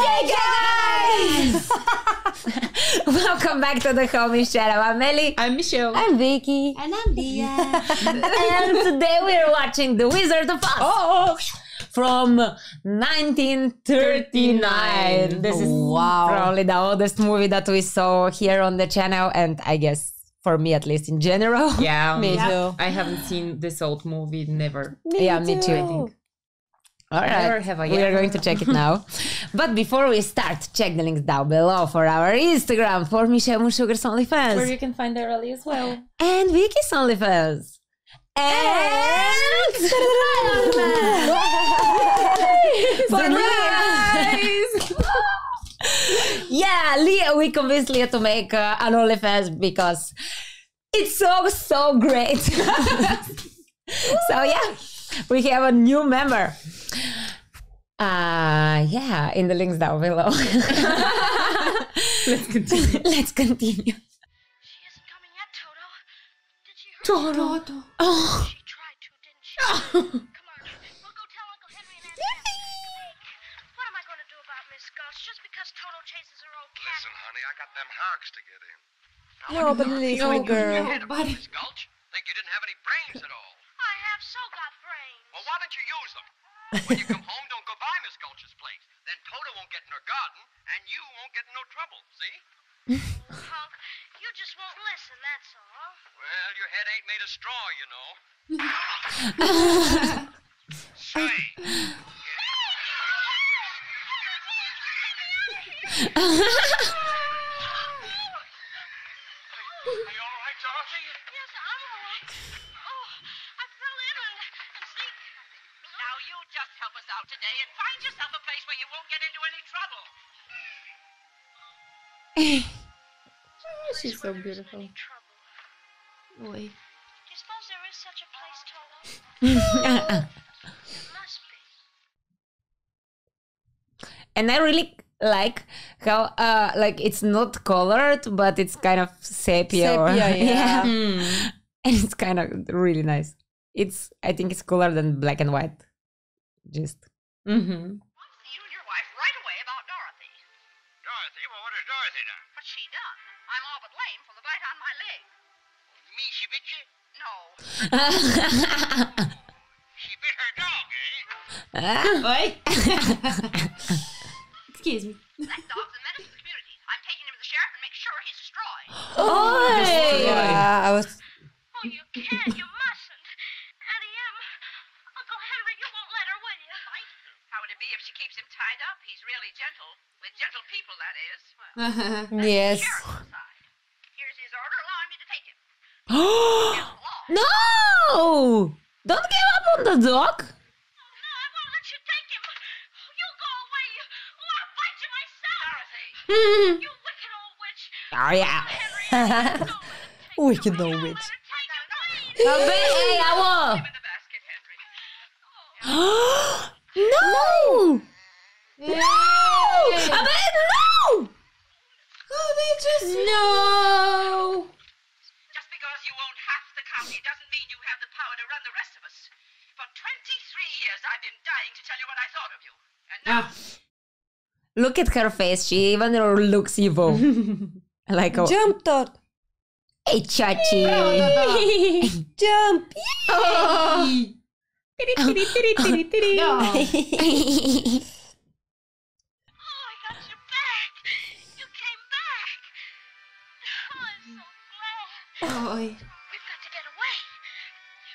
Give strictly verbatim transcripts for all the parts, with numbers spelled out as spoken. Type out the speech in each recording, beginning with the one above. Hey guys! Welcome back to the Homies channel. I'm Ellie. I'm Michelle. I'm Vicky. And I'm Dia. And today we're watching The Wizard of Oz. Oh! From nineteen thirty-nine. This is wow. probably the oldest movie that we saw here on the channel, and I guess for me, at least, in general. Yeah, me yeah. too. I haven't seen this old movie, never. Me yeah, too. me too. I think. All right, have I we are going to check it now. But before we start, check the links down below for our Instagram, for Michelle Moonsugar's OnlyFans, where you can find Ellie as well, and Vicky's OnlyFans, and for Leah. Yeah, Leah, we convinced Leah to make uh, an OnlyFans because it's so so great. So yeah, we have a new member. Uh, yeah, in the links down below. Let's continue. Let's continue. She isn't coming yet, Toto. Did you hear Toto? Toto. Oh. She tried to, didn't she? Come on, we'll go tell Uncle Henry and Aunt Em. What am I going to do about Miss Gulch just because Toto chases her old cat? Listen, honey, I got them hogs to get in. No, no but Lily's my girl. Miss Gulch, think you didn't have any brains at all. I have so got brains. Well, why don't you use them? When you come home, don't go by Miss Gulch's place. Then Toto won't get in her garden, and you won't get in no trouble, see? Hunk, you just won't listen, that's all. Well, your head ain't made of straw, you know. Say. Are you all right, Dorothy? Yes, I'm all right. Oh, I fell in and... You just help us out today and find yourself a place where you won't get into any trouble. Oh, she's so beautiful. Boy. Do you suppose there is such a place, Toto? It must be. And I really like how uh like it's not colored, but it's kind of sepia. Sepia, or, yeah. yeah. Mm. And it's kind of really nice. It's I think it's cooler than black and white. Just. Mm-hmm. I want to see you and your wife right away about Dorothy. Dorothy? Well, what has Dorothy done? What's she done? I'm all but lame from the bite on my leg. Me, she bit you? No. She bit her dog, eh? Uh, Oi. Excuse me. That dog's a menace to the community. I'm taking him to the sheriff and make sure he's destroyed. Oh, destroyed. Yeah, I was... Oh, you can't. You mustn't. If she keeps him tied up, he's really gentle. With gentle people, that is. Well, uh-huh. Yes. Here's his order allowing me to take him. No! Don't give up on the dog. Oh, no, I won't let you take him. You go away. You, oh, I'll bite you myself. Dorothy. Mm. You wicked old witch. Oh, yeah. Wicked old witch. Hey, I won't. Oh. No! No! no! I mean, no! Oh, they just no! Just because you own half the county doesn't mean you have the power to run the rest of us. For twenty-three years, I've been dying to tell you what I thought of you. And now... Look at her face. She even looks evil. Like a... Jump, Tot. Hey, Chachi. Jump. Oh. Tiri, tiri, tiri, tiri, tiri. No. Oh, I got you back. You came back. Oh, I'm so glad. Oh. We've got to get away.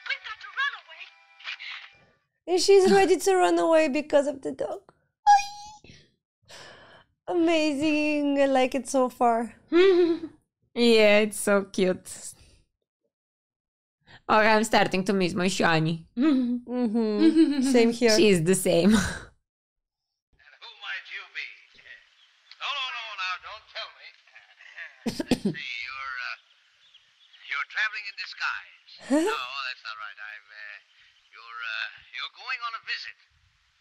We've got to run away. And she's ready to run away because of the dog. Amazing. I like it so far. Yeah, it's so cute. Oh, I'm starting to miss my shiny. Mm-hmm. Mm-hmm. Same here. She's the same. And who might you be? No, no, no, now don't tell me. Let's see, you're, uh, you're traveling in disguise. Huh? No, that's not right. I'm, uh, you're, uh, you're going on a visit.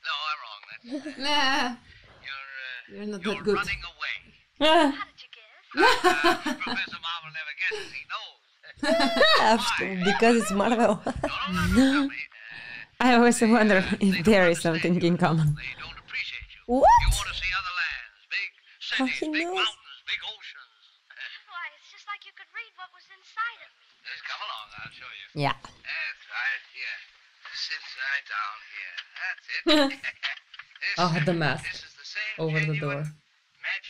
No, I'm wrong. That's not right. You're, uh, you're, not you're that good. running away. How did you guess? Uh, uh, Professor Marvel never guesses. He knows. Because it's Marvel. I always wonder if there is something in common. What? You want to see other land. cities, big mountains, big oceans. Why, it's just like you could read what was inside of me. Just come along, I'll show you. Yeah. That's right, here. Sit right down here. That's it. this, oh, the mask this is the same over the door.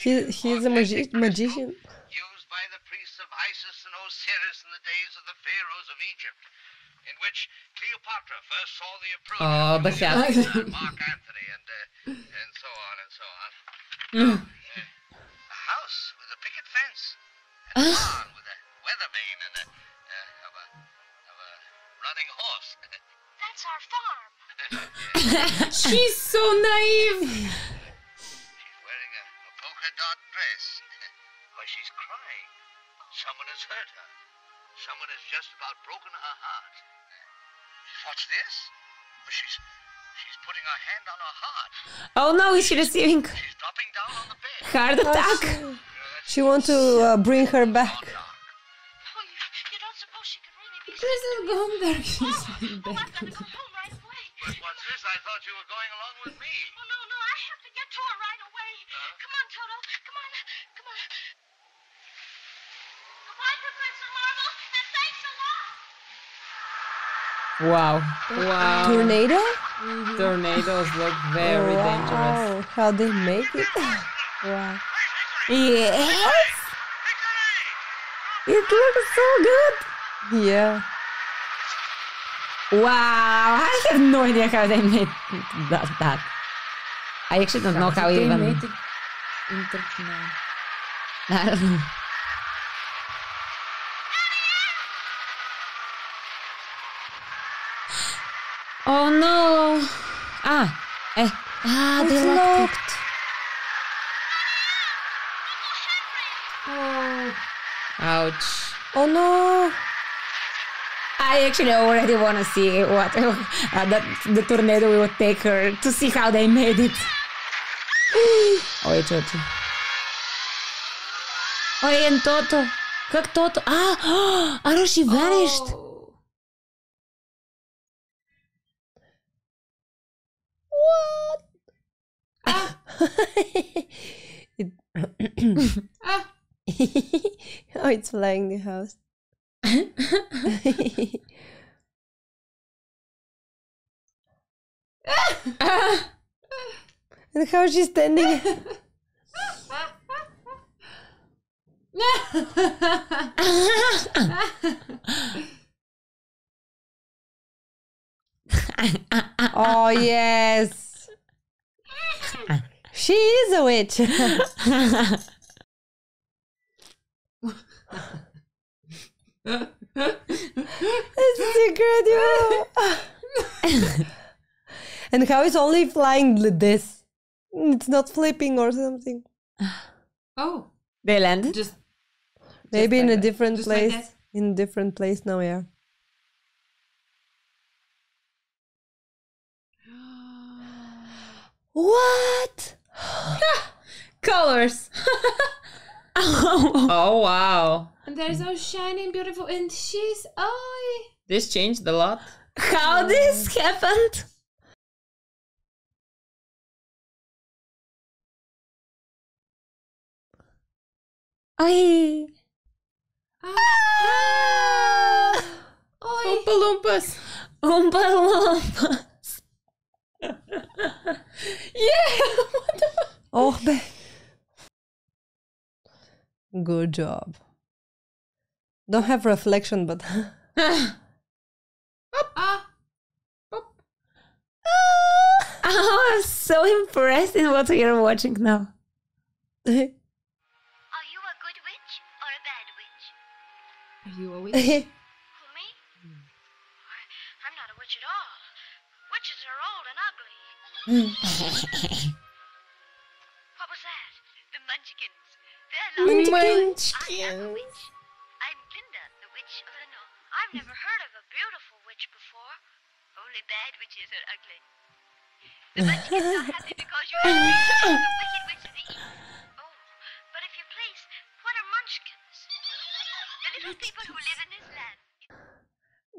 He, he's a magi magician. Used by the priests of Isis and Osiris in the days of the pharaohs of Egypt, in which Cleopatra first saw the approach oh, of the Mark Anthony and, uh, and so on and so on. A house with a picket fence, a barn with a weather vane and a, uh, of, a, of a running horse. That's our farm. She's so naive. She's wearing a, a polka dot dress. But she's crying. Someone has hurt her. Someone has just about broken her heart. What's this? She's she's putting her hand on her heart. Oh no, is she receiving? She's dropping down on the bed. Heart attack. Oh, she, she wants to uh, bring her back. Doesn't go back. She's back. I've got to go home right away. But what's this? I thought you were going along with me. Oh no, no, I have to get to her right away. Huh? Come on, Toto. Come on, come on. Goodbye, Professor Marvel, and thanks a lot. Wow, wow. Tornado? Mm-hmm. Tornadoes look very wow. dangerous. How they make it? Wow. Yes. It looks so good. Yeah. Wow, I have no idea how they made that. that. I actually don't how know how they even made it. I don't know. Oh no! Ah, eh. ah, it's they locked. locked. Oh. Ouch. Oh no! I actually already want to see what uh, that the tornado will take her to see how they made it. Oi, Toto. Oi, and Toto. Как Toto? Ah! I know she vanished. Oh. What? Ah! ah! Oh, it's flying the house. And how is she standing? Oh yes, she is a witch. It's incredible. And how is only flying like this? It's not flipping or something. Oh, they landed. Just maybe just in like a that. different just place. Like in different place now, yeah. What? Colors. Oh. Oh wow. And they're so shiny and beautiful, and she's oh. This changed a lot. How oh. this happened? Oi! Ah. Ah. Oompa-loompas! Oompa-loompas! Yeah! What the fuck? Oh, babe. Good job. Don't have reflection, but. Ah. Ah. Oh, I'm so impressed in what we are watching now. Are you a good witch or a bad witch? Are you a witch? Who, me? Mm. I'm not a witch at all. Witches are old and ugly. What was that? The Munchkins. Munchkin. I am a witch. I'm Glinda, the witch of the north. I've never heard of a beautiful witch before. Only bad witches are ugly. The Munchkins are happy because you have the wicked witch of the east. Oh, but if you please, what are Munchkins? The little people who live in this land.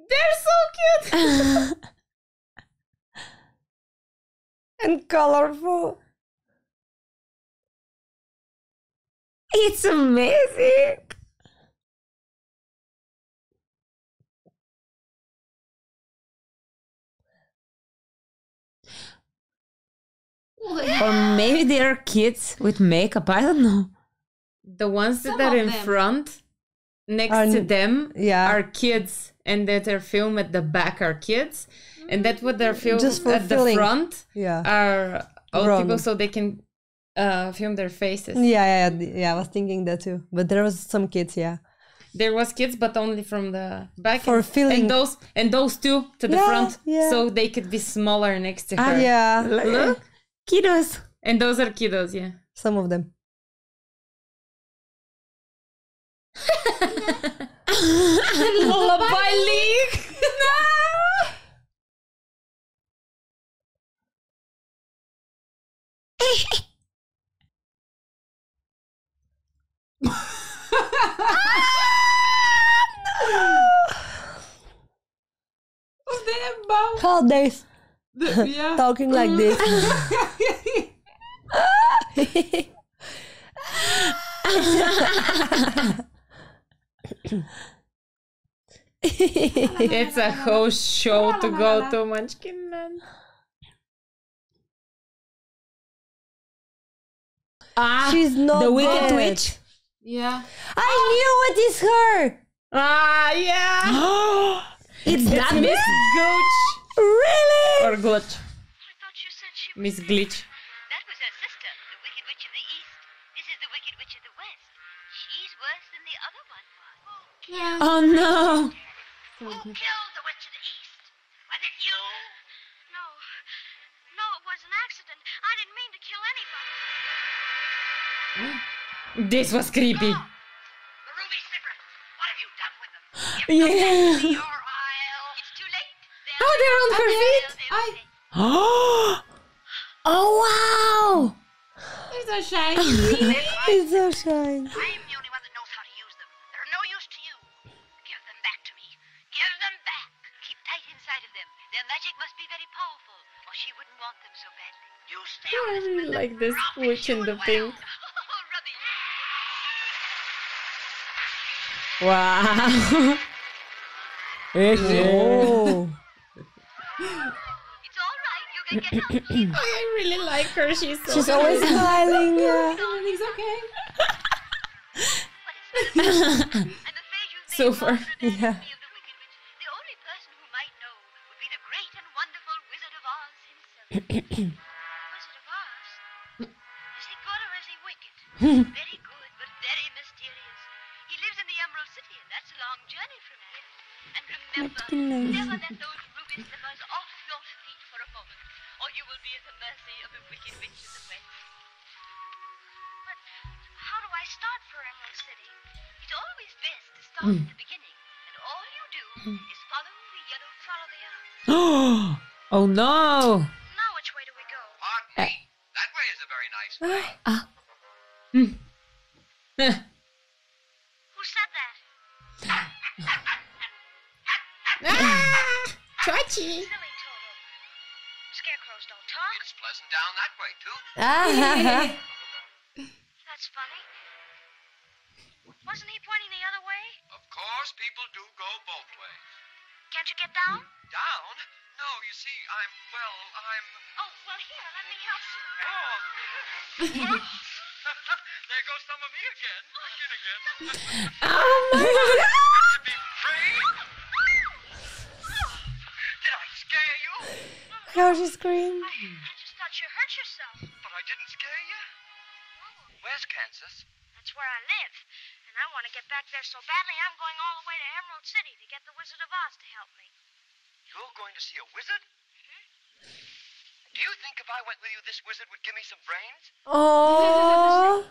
They're so cute. And colorful. It's amazing. Or maybe they are kids with makeup. I don't know. The ones that Some are in them. front, next are, to them, yeah. are kids, and that are filmed at the back are kids, mm-hmm. and that what they're filmed Just at filling. the front yeah. are old Wrong. people, so they can uh, film their faces. Yeah, yeah, yeah. I was thinking that too, but there was some kids, yeah. There was kids, but only from the back for and, filling, and those and those two to the yeah, front, yeah. so they could be smaller next to her. Ah, yeah, like, look. Kiddos. And those are kiddos, yeah. Some of them. Lullaby League! No! Ah, no! Damn, Bob. How days. The, yeah. Talking like this. It's a whole show to go to, Munchkin Man. Ah, she's not the Wicked Witch. Yeah. I knew it is her. Ah, yeah. It's that Miss Gulch. Really? Or Glitch. I thought you said she was Miss Glitch. That was her sister, the Wicked Witch of the East. This is the Wicked Witch of the West. She's worse than the other one was. Yeah. Oh no. Who killed the Witch of the East? Was it you? No. No, it was an accident. I didn't mean to kill anybody. This was creepy. Oh, the ruby slipper. What have you done with them? You yeah. Oh, they're on her feet! I... Oh! Oh, wow! They're so shiny. They're so shiny. I am the only one that knows how to use them. They're no use to you. Give them back to me. Give them back. Keep tight inside of them. Their magic must be very powerful, or she wouldn't want them so badly. You stay on this really like this witch in the pink. Wow. Oh. I really like her. She's so she's funny. always smiling. Yeah. Everything's okay. So far, yeah. The only person who might know would be the great and wonderful Wizard of Oz himself. Wizard of Oz? Is he good or is he wicked? Very good, but very mysterious. He lives in the Emerald City, and that's a long journey from here. And remember, never let those ruby slippers off your feet for a moment, or you will be at the mercy of the Wicked Witch of the West. But how do I start for Emerald City? It's always best to start mm. at the beginning, and all you do is follow the yellow, follow the yellow. Oh no! Now which way do we go? Pardon me. That way is a very nice way. Ah. Hmm. Who said that? Ah! Chachi! Scarecrows don't talk. It's pleasant down that way, too. Ah! That's funny. Wasn't he pointing the other way? Of course, people do go both ways. Can't you get down? Down? No, you see, I'm, well, I'm... Oh, well, here, let me help you. Oh! There goes some of me again. Again, again. Oh, my God! Be free! How she screamed. I, I just thought you hurt yourself. But I didn't scare you. Where's Kansas? That's where I live. And I want to get back there so badly, I'm going all the way to Emerald City to get the Wizard of Oz to help me. You're going to see a wizard? Mm-hmm. Do you think if I went with you, this wizard would give me some brains? Oh.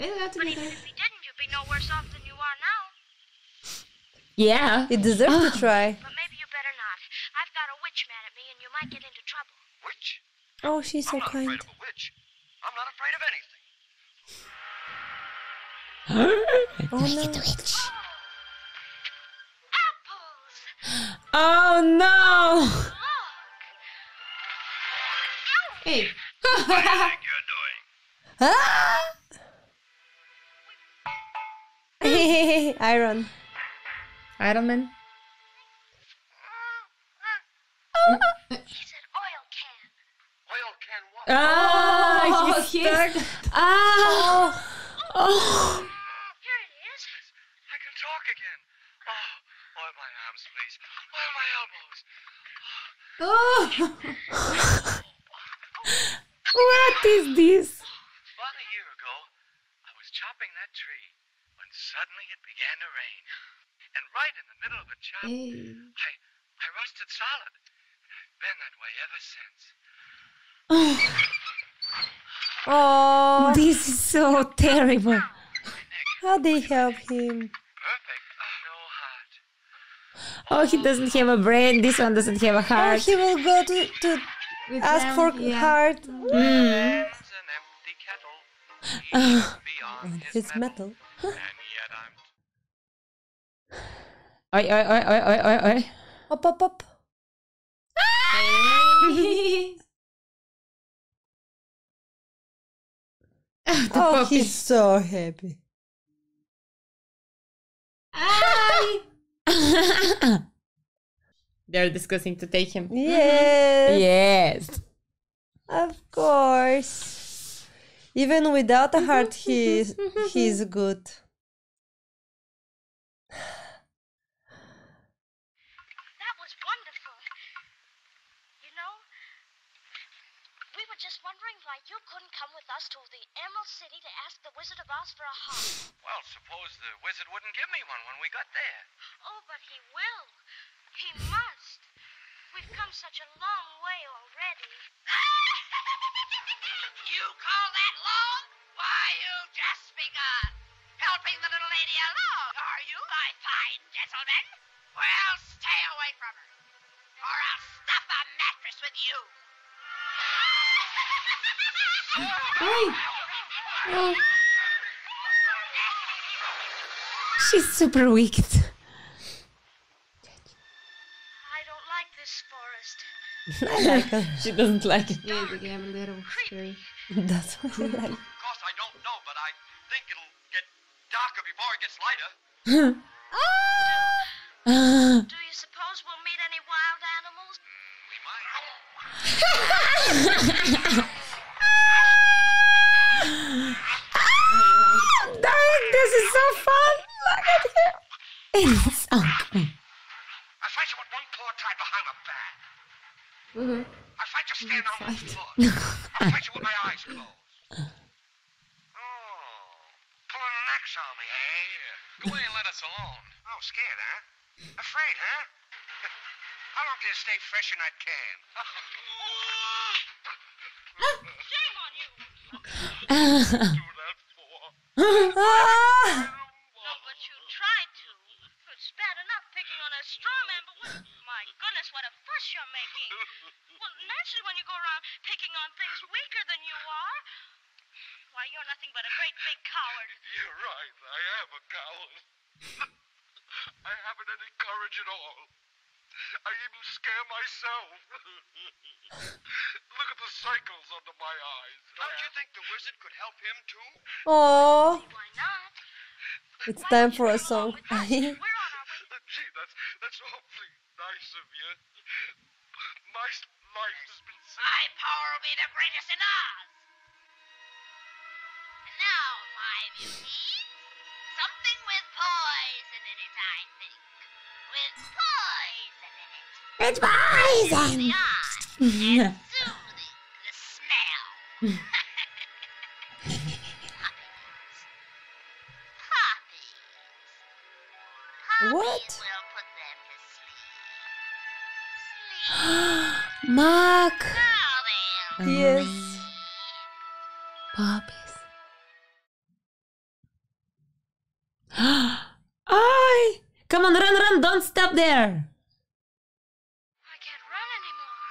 But even if he didn't, you'd be no worse off than you are now. Yeah, he deserves oh. to try. But maybe you better not. I've got a witch mad at me, and you might get into trouble. Witch? Oh, she's so kind. I'm not afraid of a witch. I'm not afraid of anything. Oh, no. Wicked Witch. Apples. Oh, no. Hey. What do you think you're doing? Ah! Iron. Iron Man? He's an oil can. Oil can what? Ah, oh, he's stuck. He's... Ah. Oh. Oh. Here it is. I can talk again. Oh, oil my arms, please. Oil my elbows. Oh. What is this? About a year ago, I was chopping that tree when suddenly it began to rain. And right in the middle of the chop, hey. I, I rusted solid. And I've been that way ever since. Oh, oh this is so terrible. How'd they help him? Perfect. Oh, no heart. Oh, he doesn't have a brain. This one doesn't have a heart. Oh, he will go to... to With Ask them, for yeah. heart. Mm. Oh. It's metal. Oi, oi, oi, oi, oi, oi, oi. Up, up, up. Oh, he's so happy. They're discussing to take him. Yes. Yes. Of course. Even without a heart, he is, he is good. That was wonderful. You know, we were just wondering why you couldn't come with us to the Emerald City to ask the Wizard of Oz for a heart. Well, suppose the wizard wouldn't give me one when we got there. Oh, but he will. He must. We've come such a long way already. You call that long? Why, you've just begun. Helping the little lady along, are you, my fine gentleman? Well, stay away from her, or I'll stuff a mattress with you. Hey. Oh. She's super wicked. She doesn't like it. Yeah, they have a little scary. That's what I like. Of course, I don't know, but I think it'll get darker before it gets lighter. Ah! Do you suppose we'll meet any wild animals? We might. Dang, this is so fun. Look at him. It's uncle. I fight you with one claw tied behind a back. Mm-hmm. I fight you stand on the floor. I fight you with my eyes closed. Oh, pulling an axe on me, hey? Go away and let us alone. Oh, scared, huh? Afraid, huh? How long can you stay fresh in that can? Shame on you! Do that for. No, but you tried to. It's bad enough picking on a straw man, but what? My goodness, what a fuss you're making. Well, naturally, when you go around picking on things weaker than you are, why, you're nothing but a great big coward. You're right. I am a coward. I haven't any courage at all. I even scare myself. Look at the circles under my eyes. Don't you think the wizard could help him, too? Oh. Why not? It's why time for a song. We're on our way. Gee, that's, that's awfully nice of you. My life has been saved. My power will be the greatest in Oz. And now, my beauties, something with poison in it, I think. With poison in it. It's poison! The eye, and soothing the smell. Poppies. Poppies. Poppies what? Will put them to sleep. Sleep. Mark! Yes. Poppies. Ay! Come on, run, run! Don't stop there! I can't run anymore.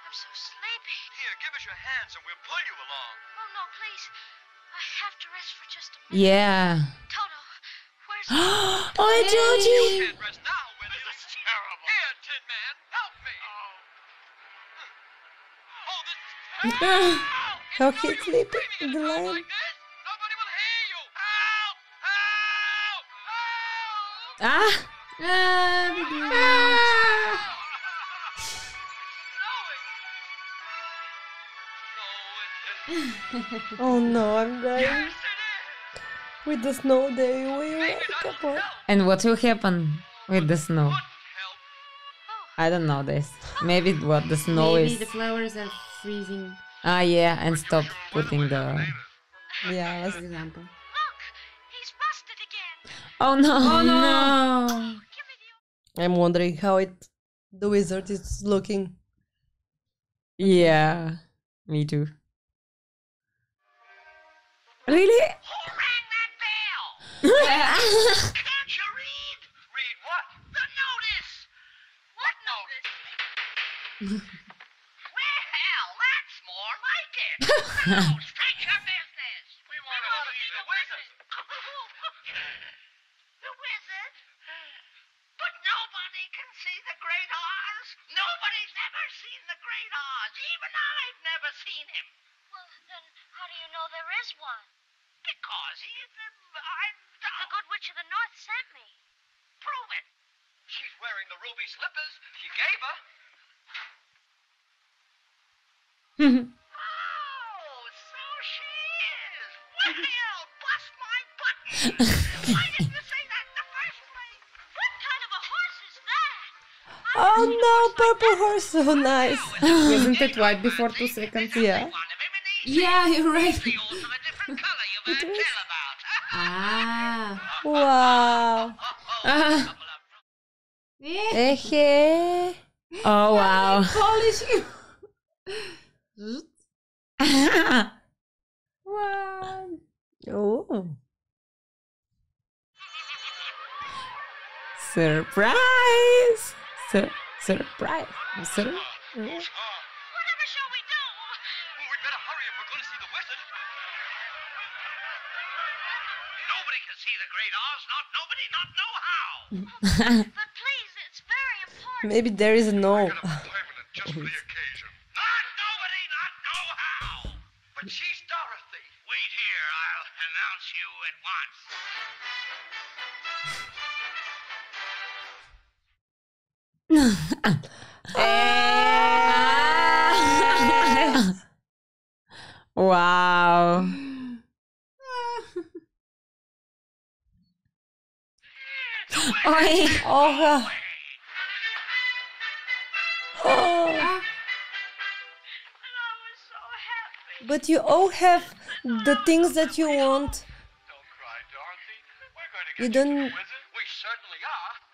I'm so sleepy. Here, give us your hands and we'll pull you along. Oh, no, please. I have to rest for just a minute. Yeah. Toto, where's... Oh, hey. Georgie! You can't rest now. This is terrible. Here, Tin Man, help me! Oh. How can you sleep in the line? Nobody will hear you! Help! Help! Ah! Ah! ah. Oh no, I'm dying. With the snow day we wake up on. And what will happen with the snow? I don't know this. Maybe what the snow Maybe is. Maybe the flowers are freezing. Ah yeah, and stop putting the... Yeah, let's... For example. Look, he's busted again. Oh no! Oh no! no. I'm wondering how it... the wizard is looking. Yeah, me too. Really? Who rang that bell? Can't you read? Read what? The notice! What notice? Well, that's more like it. Now, take your business. We want to see the wizard. The wizard? But nobody can see the Great Oz. Nobody's ever seen the Great Oz. Even I've never seen him. Well, then how do you know there is one? Because he's the... I'm the... The Good Witch of the North sent me. Prove it. She's wearing the ruby slippers she gave her. Oh, so she is. Well, bust my butt. Why didn't you say that in the first place? What kind of a horse is that? I oh, no, purple like horse. So nice. Wasn't it white before two seconds? Yeah. Yeah, you're right. It is. Ah. Wow. Ah. Ehe. Oh, wow. Polish you. Wow. Oh. Surprise. Sur surprise. Sur oh. But please, it's very important. Maybe there is no. Just for the occasion. Not nobody, not know how. But she's Dorothy. Wait here, I'll announce you at once. Wow. Oi. Oh. Oh. But you all have the things that you want. You don't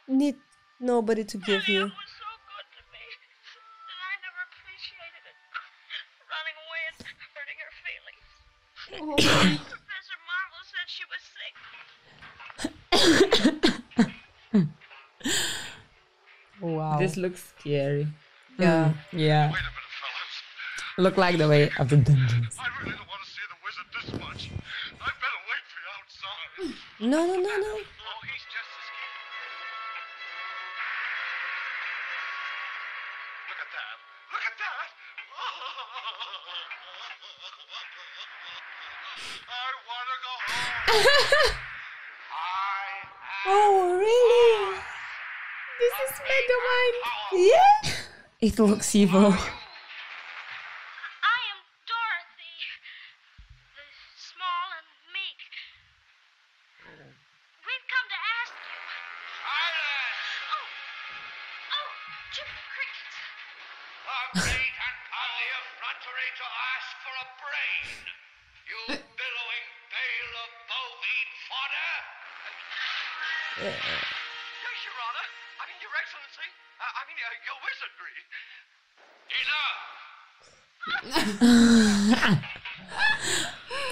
need nobody to give you. Professor Marvel said she was sick. Wow. This looks scary. Yeah. Mm, yeah. Wait a minute, fellas. Look like the way of the dungeons. I really don't want to see the wizard this much. I better wait for you outside. No, no, no, no. Oh, he's just escaped. Look at that. Look at that. I want to go home. I oh, really? This is Megamind! Yeah! It looks evil. I am Dorothy. The small and meek. We've come to ask you. Silence! Oh! Oh! Jimmy Crickets! A great and only effrontery to ask for a brain! You billowing bale of bovine fodder! Yeah.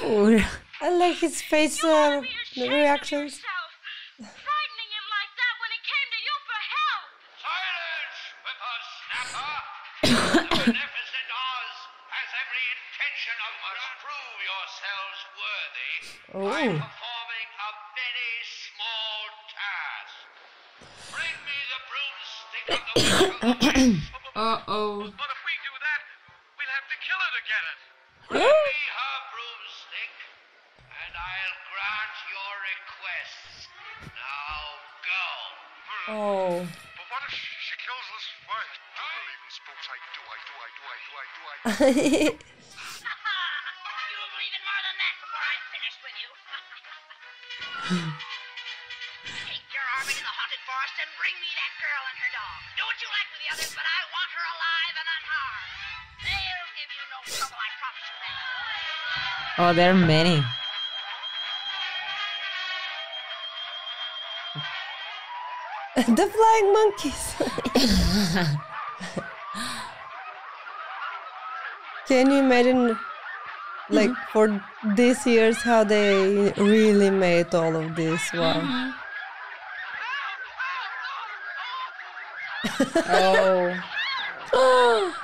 Poor. I like his face uh, reactions. Frightening him like that when he came to you for help. Silence, whippersnapper! The beneficent Oz has every intention of us prove yourselves worthy oh. by performing a very small task. Bring me the broomstick of the world. Uh oh. Kill her to get it. Bring me her broomstick and and I'll grant your requests. Now go. Oh. But what if she, she kills us? Why? I do believe in spooks. I do, I do, I do, I do, I do, I do. You'll believe in more than that before I'm finished with you. Take your army to the haunted forest and bring me that girl and her dog. Do what you like with the others, but I want her alive and unharmed. They'll give you no trouble, I promise you that. Oh, there are many. The flying monkeys. Can you imagine, like, mm-hmm. for these years, how they really made all of this? Wow. Mm-hmm. Oh.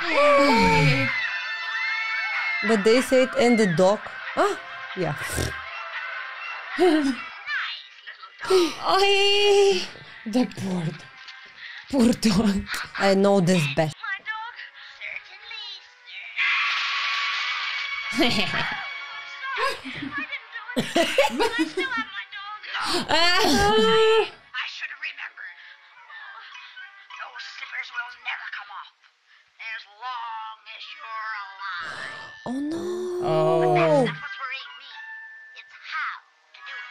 Hey. But they said, and the dog. Ah, yeah. I the poor, poor dog. I know this best. Oh, sorry, I didn't do it. But I still have my dog. No. I should remember. Those slippers will never come off. As long as you're alive. Oh no. Oh. But that's not what's worrying me. It's how to do it.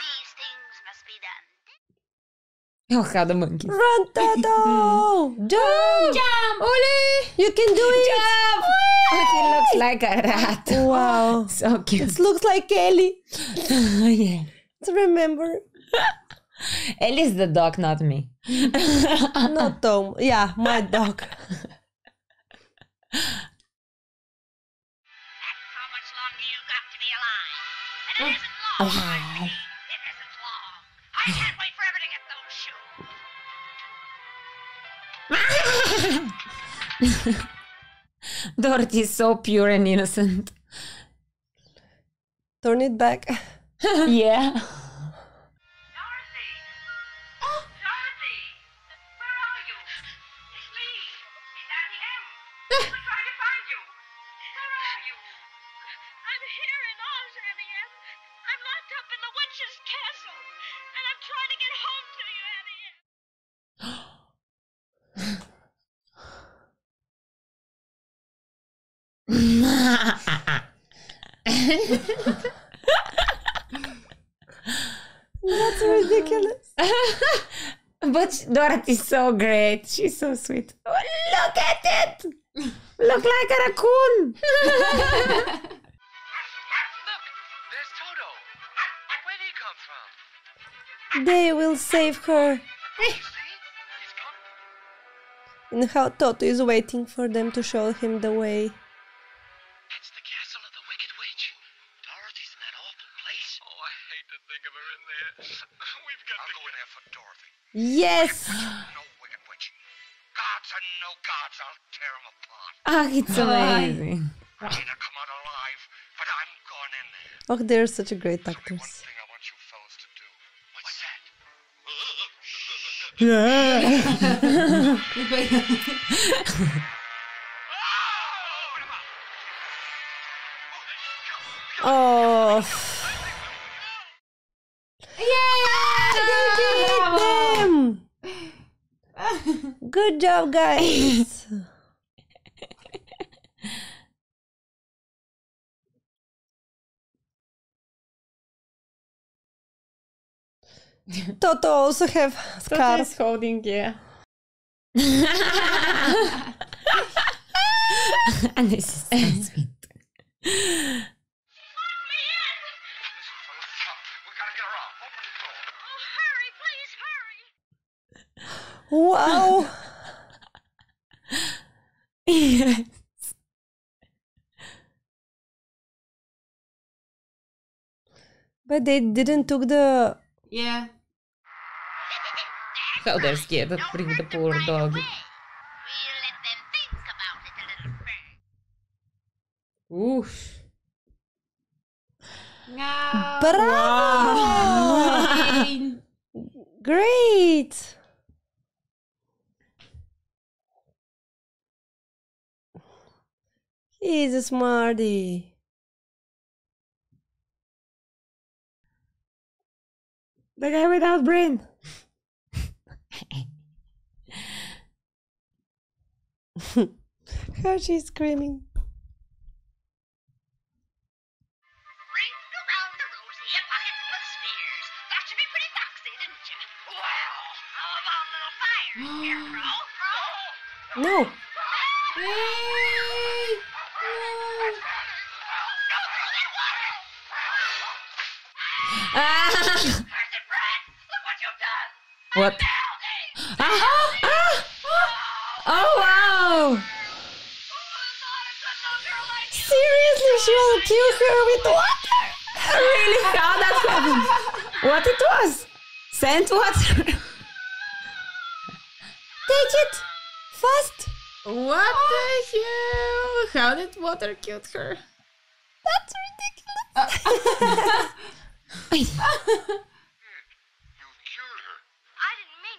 These things must be done. Oh, how the monkeys. Run, Toto! Jump! Jump! Ollie! You can do it! Jump! Oh, he looks like a rat. Wow. So cute. It looks like Ellie. Oh, yeah. To remember. Ellie's the dog, not me. Not Tom. Yeah, my dog. That's how much longer you've got to be alive. And it isn't long. Alive. It isn't long. I can't wait forever to get those shoes. Dorothy is so pure and innocent. Turn it back. Yeah. Dorothy! Oh, Dorothy! Where are you? It's me. It's Auntie Em. I've been trying to find you. Where are you? I'm here in Oz, Auntie Em. I'm locked up in the witch's castle. And I'm trying to get home to you, Auntie Em. That's ridiculous. But Dorothy's so great. She's so sweet. Oh, look at it. Look like a raccoon. Look, there's Toto. Where did he come from? They will save her. And how Toto is waiting for them to show him the way. It's the castle of the Wicked Witch. Dorothy's in that awful place. Oh, I hate to think of her in there. We've got I'll to go in there for Dorothy. Yes. No Wicked Witch. Gods and no gods, I'll tear them apart. Ah, oh, it's amazing. Regina, come out alive, but I'm going in there. Oh, they're such a great actors. One thing I want you fellas to do. What's that? Yeah. Oh. Yeah! They did them! Good job, guys! Toto also have scarf. Is holding, yeah. And this is so sweet. Wow. Yes. But they didn't took the yeah. How they're scared to bring the poor dog. We'll let them think about it a little bit. Oof. No. Bravo! Wow. Great. He's a smarty. The guy without brain. How she's screaming. Rings around the rosier pockets with spheres. That should be pretty boxy, didn't you? Well, how about a little fire, Scarecrow? Oh. No. Ah. What? Ah, ah, ah. Oh wow! Seriously, she'll kill her with water! Really? How that happened? What it was? Sand water? Take it! Fast! What the hell? How did water kill her? That's ridiculous!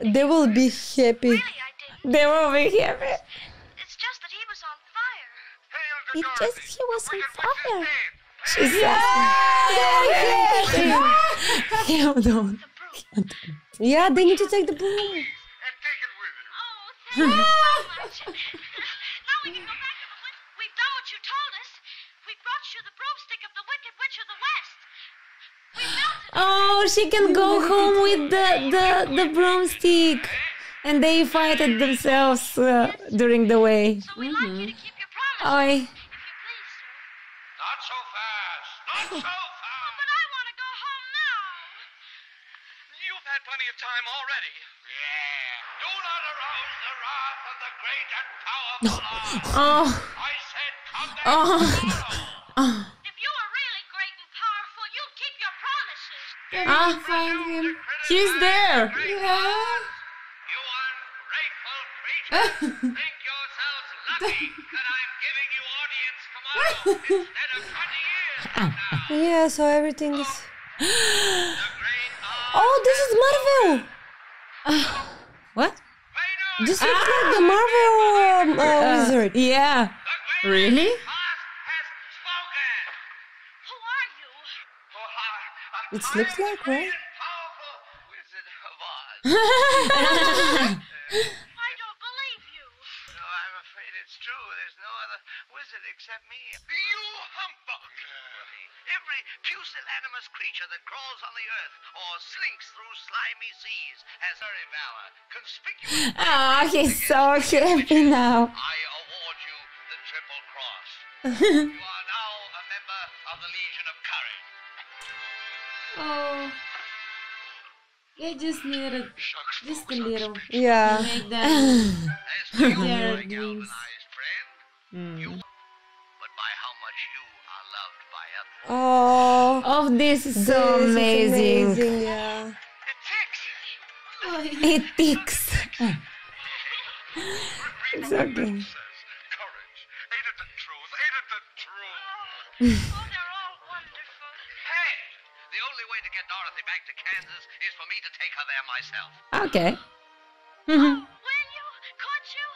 They will be happy. Really, they will be happy. It's just that he was on fire. Hey, it's just he was on fire. She's yeah, so yeah, yeah. Yeah, they need to take the broom. And take it with you. Oh, thank you so much. Now we can go back to the witch. We've done what you told us. We brought you the broomstick of the Wicked Witch of the West. Oh, she can go home with the, the, the broomstick. And they fighted themselves uh, during the way. So we'd like you to keep your promise. If you please, sir. Not so fast. Not so fast. But I want to go home now. You've had plenty of time already. Yeah. Do not arouse the wrath of the great and powerful. Oh. I said come back tomorrow. Oh. Oh. I'll find him. He's there. Yeah. You ungrateful creatures. Think yourselves lucky that I'm giving you audience tomorrow instead of twenty years from now. Yeah, so everything is. Oh, this is Marvel. Uh, what? This looks ah. like the Marvel um, uh, wizard. Yeah. Really? It looks like, right? I don't believe you. No, I'm afraid it's true. There's no other wizard except me. You humbug! Every pusillanimous creature that crawls on the earth or slinks through slimy seas has very valor, conspicuous. Ah, oh, he's so happy now. I award you the triple cross. You are now a member of the Legion of Courage. Oh, they just needed just a little. Yeah. To make them their dreams. Mm. Oh, oh, this is so this amazing. Is amazing, yeah. It ticks. It's okay. Is for me to take her there myself. Okay. Mm-hmm. Oh, when you caught you? Oh.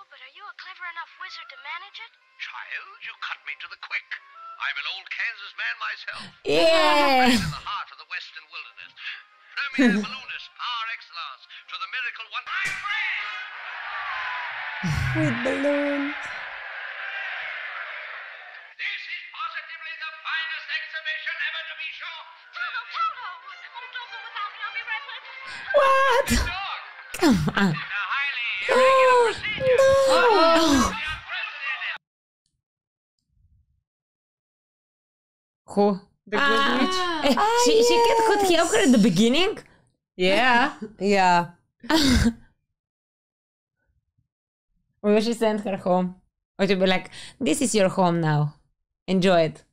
Oh, but are you a clever enough wizard to manage it? Child, you cut me to the quick. I'm an old Kansas man myself. Yeah. I'm in the heart of the western wilderness. Premier balloonist par excellence to the miracle one. My friend! With balloons. What? Come on. Oh, no. Who? The good witch? Ah, ah, she, yes. She could help her at the beginning? Yeah. Yeah. Will she send her home? Or to be like, this is your home now. Enjoy it.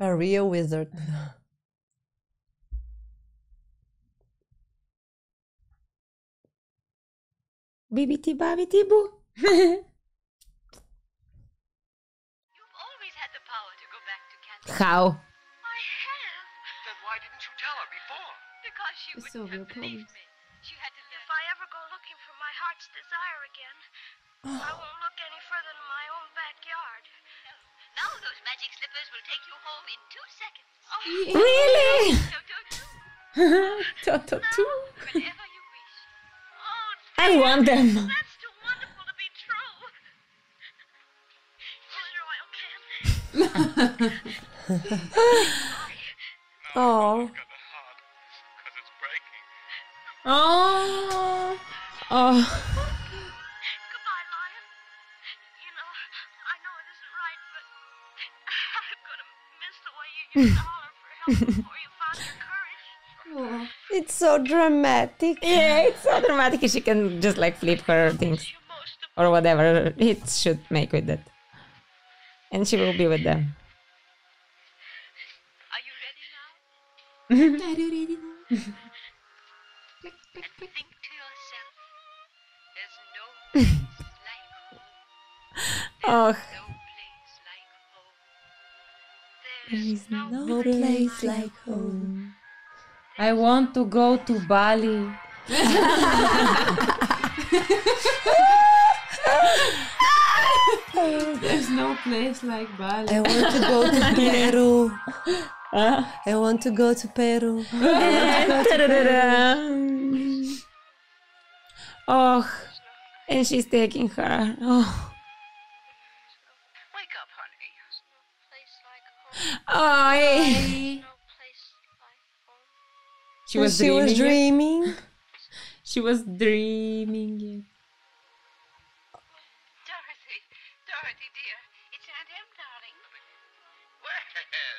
A real wizard. Bibbity babbity boo. You've always had the power to go back to Kansas. How? I have. Then why didn't you tell her before? Because she wouldn't so have believed me. She had to. If I ever go looking for my heart's desire again, I won't look any further than my own backyard. Now those magic slippers will take you home in two seconds. Oh, really? Toto too. Whenever you wish. Oh, I want them. That's too wonderful to be true. Oh. Oh. Oh. It's so dramatic. Yeah, it's so dramatic. She can just like flip her things or whatever it should make with it, and she will be with them. Are you ready now? Are you ready now? Think to yourself, there's no place like home. There's oh. There is no place like home. I want to go to Bali. There's no place like Bali. I want to go to Peru. Huh? I want to go to Peru. I want to go to Peru. Oh, and she's taking her. Oh. Oh, hey. She was she dreaming. Was dreaming. She was dreaming. Dorothy, Dorothy dear, it's Aunt Em, darling. Well,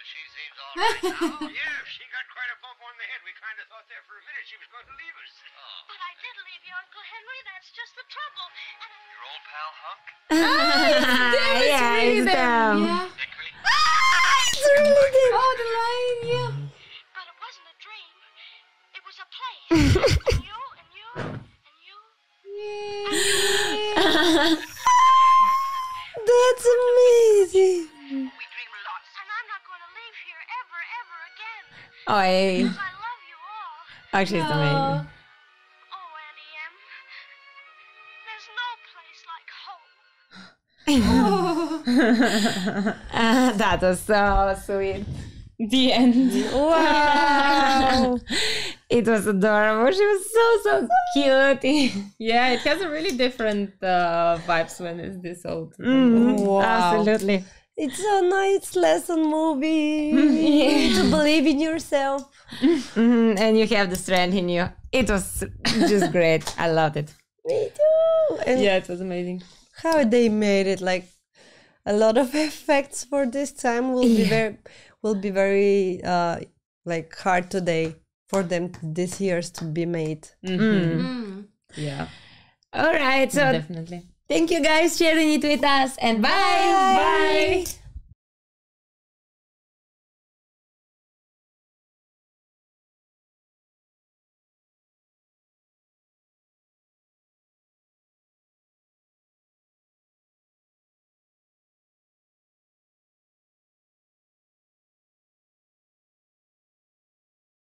she seems all right now. Yeah, she got quite a bump on the head. We kind of thought there for a minute she was going to leave us. Oh. But I did leave you, Uncle Henry. That's just the trouble. And your old pal Hunk. Ah, yeah, he's down. Yeah. Oh, the lion, yeah. But it wasn't a dream. It was a place. And you, and you, and you. Yeah. That's amazing. We dream lots. And I'm not going to leave here ever, ever again. Oh, hey. Because I love you all. Oh, she's no. amazing. Oh, Annie M. There's no place like home. Oh. uh, that was so sweet. The end. Wow. It was adorable. She was so so cute. Yeah, it has a really different uh, vibes when it's this old. Mm, wow. Absolutely. It's a nice lesson movie. Yeah. You need to believe in yourself. Mm-hmm. And you have the strength in you. It was just great. I loved it. Me too. And yeah, it was amazing. How they made it like. A lot of effects for this time will yeah. be very, will be very uh, like hard today for them this year's to be made. Mm-hmm. Mm-hmm. Yeah. All right. So definitely. Thank you guys sharing it with us, and bye. Bye. Bye.